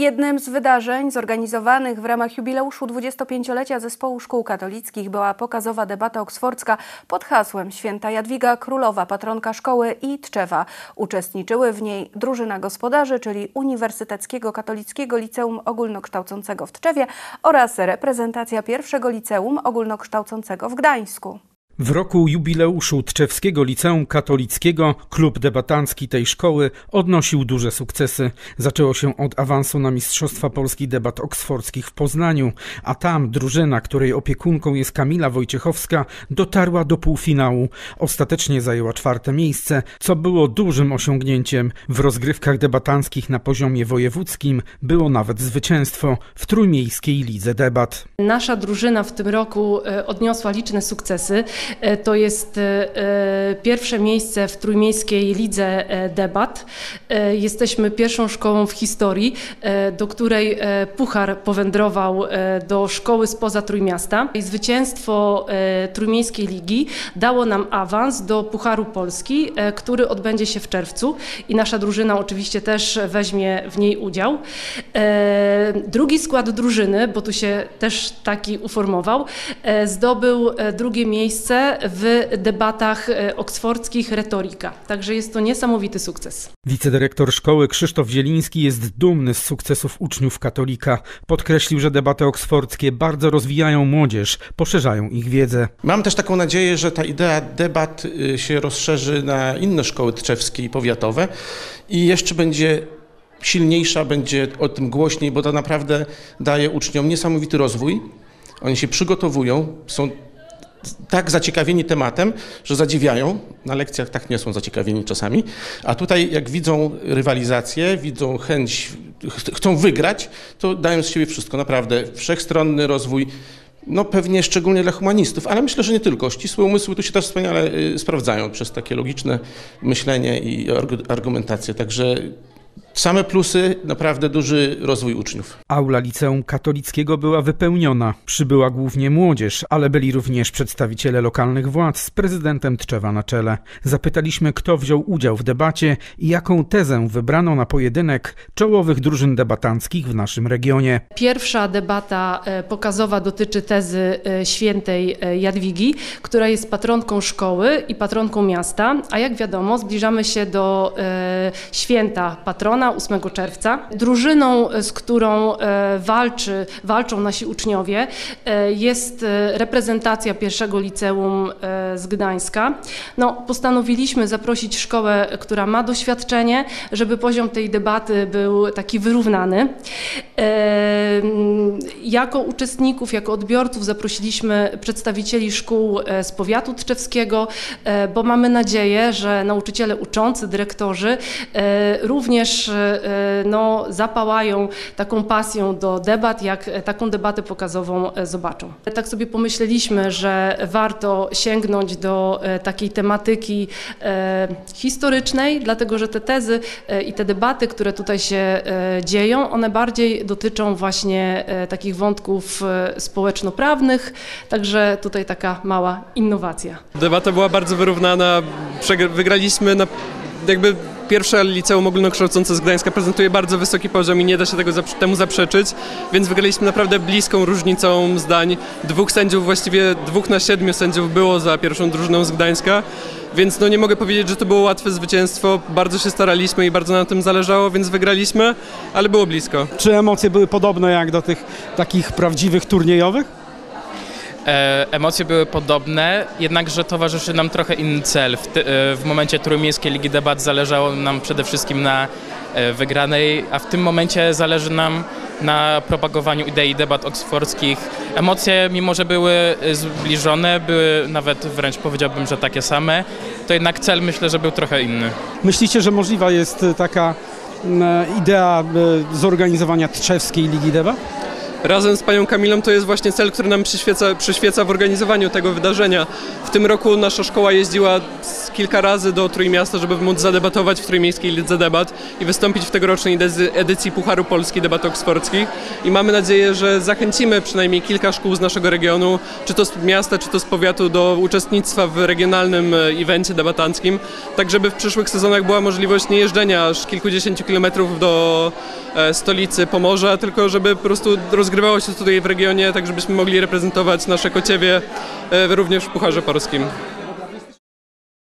Jednym z wydarzeń zorganizowanych w ramach jubileuszu 25-lecia Zespołu Szkół Katolickich była pokazowa debata oksfordzka pod hasłem Święta Jadwiga, królowa patronka szkoły i Tczewa. Uczestniczyły w niej drużyna gospodarzy, czyli Uniwersyteckiego Katolickiego Liceum Ogólnokształcącego w Tczewie oraz reprezentacja pierwszego Liceum Ogólnokształcącego w Gdańsku. W roku jubileuszu Tczewskiego Liceum Katolickiego klub debatancki tej szkoły odnosił duże sukcesy. Zaczęło się od awansu na Mistrzostwa Polski Debat Oksfordzkich w Poznaniu, a tam drużyna, której opiekunką jest Kamila Wojciechowska, dotarła do półfinału. Ostatecznie zajęła 4. miejsce, co było dużym osiągnięciem. W rozgrywkach debatanckich na poziomie wojewódzkim było nawet zwycięstwo w Trójmiejskiej Lidze Debat. Nasza drużyna w tym roku odniosła liczne sukcesy. To jest pierwsze miejsce w Trójmiejskiej Lidze Debat. Jesteśmy pierwszą szkołą w historii, do której puchar powędrował do szkoły spoza Trójmiasta. Zwycięstwo Trójmiejskiej Ligi dało nam awans do Pucharu Polski, który odbędzie się w czerwcu i nasza drużyna oczywiście też weźmie w niej udział. Drugi skład drużyny, bo tu się też taki uformował, zdobył drugie miejsce w debatach oksfordzkich retoryka. Także jest to niesamowity sukces. Wicedyrektor szkoły Krzysztof Zieliński jest dumny z sukcesów uczniów katolika. Podkreślił, że debaty oksfordzkie bardzo rozwijają młodzież, poszerzają ich wiedzę. Mam też taką nadzieję, że ta idea debat się rozszerzy na inne szkoły tczewskie i powiatowe i jeszcze będzie silniejsza, będzie o tym głośniej, bo to naprawdę daje uczniom niesamowity rozwój. Oni się przygotowują, są tak zaciekawieni tematem, że zadziwiają. Na lekcjach tak nie są zaciekawieni czasami. A tutaj jak widzą rywalizację, widzą chęć, chcą wygrać, to dają z siebie wszystko. Naprawdę wszechstronny rozwój, no pewnie szczególnie dla humanistów, ale myślę, że nie tylko. Ścisłe umysły tu się też wspaniale sprawdzają przez takie logiczne myślenie i argumentację. Także same plusy, naprawdę duży rozwój uczniów. Aula Liceum Katolickiego była wypełniona. Przybyła głównie młodzież, ale byli również przedstawiciele lokalnych władz z prezydentem Tczewa na czele. Zapytaliśmy, kto wziął udział w debacie i jaką tezę wybrano na pojedynek czołowych drużyn debatanckich w naszym regionie. Pierwsza debata pokazowa dotyczy tezy świętej Jadwigi, która jest patronką szkoły i patronką miasta, a jak wiadomo zbliżamy się do święta patrona 8 czerwca. Drużyną, z którą walczą nasi uczniowie, jest reprezentacja pierwszego liceum z Gdańska. No, postanowiliśmy zaprosić szkołę, która ma doświadczenie, żeby poziom tej debaty był taki wyrównany. Jako uczestników, jako odbiorców zaprosiliśmy przedstawicieli szkół z powiatu tczewskiego, bo mamy nadzieję, że nauczyciele uczący, dyrektorzy również zapałają taką pasją do debat, jak taką debatę pokazową zobaczą. Tak sobie pomyśleliśmy, że warto sięgnąć do takiej tematyki historycznej, dlatego że te tezy i te debaty, które tutaj się dzieją, one bardziej dotyczą właśnie takich wątków społeczno-prawnych, także tutaj taka mała innowacja. Debata była bardzo wyrównana, wygraliśmy na jakby pierwsze liceum ogólnokształcące z Gdańska prezentuje bardzo wysoki poziom i nie da się temu zaprzeczyć, więc wygraliśmy naprawdę bliską różnicą zdań. 2 sędziów, właściwie 2 na 7 sędziów było za pierwszą drużyną z Gdańska, więc no nie mogę powiedzieć, że to było łatwe zwycięstwo. Bardzo się staraliśmy i bardzo nam tym zależało, więc wygraliśmy, ale było blisko. Czy emocje były podobne jak do tych takich prawdziwych turniejowych? Emocje były podobne, jednakże towarzyszy nam trochę inny cel. W momencie Trójmiejskiej Ligi Debat zależało nam przede wszystkim na wygranej, a w tym momencie zależy nam na propagowaniu idei debat oksfordzkich. Emocje, mimo że były zbliżone, były nawet wręcz powiedziałbym, że takie same, to jednak cel myślę, że był trochę inny. Myślicie, że możliwa jest taka idea zorganizowania Tczewskiej Ligi Debat? razem z panią Kamilą to jest właśnie cel, który nam przyświeca w organizowaniu tego wydarzenia. W tym roku nasza szkoła jeździła kilka razy do Trójmiasta, żeby móc zadebatować w Trójmiejskiej Lidze Debat i wystąpić w tegorocznej edycji Pucharu Polski Debat Oksfordzkich. I mamy nadzieję, że zachęcimy przynajmniej kilka szkół z naszego regionu, czy to z miasta, czy to z powiatu, do uczestnictwa w regionalnym evencie debatanckim, tak żeby w przyszłych sezonach była możliwość nie jeżdżenia aż kilkudziesięciu kilometrów do stolicy Pomorza, tylko żeby po prostu rozgrywało się tutaj w regionie, tak żebyśmy mogli reprezentować nasze Kociewie również w Pucharze Polskim.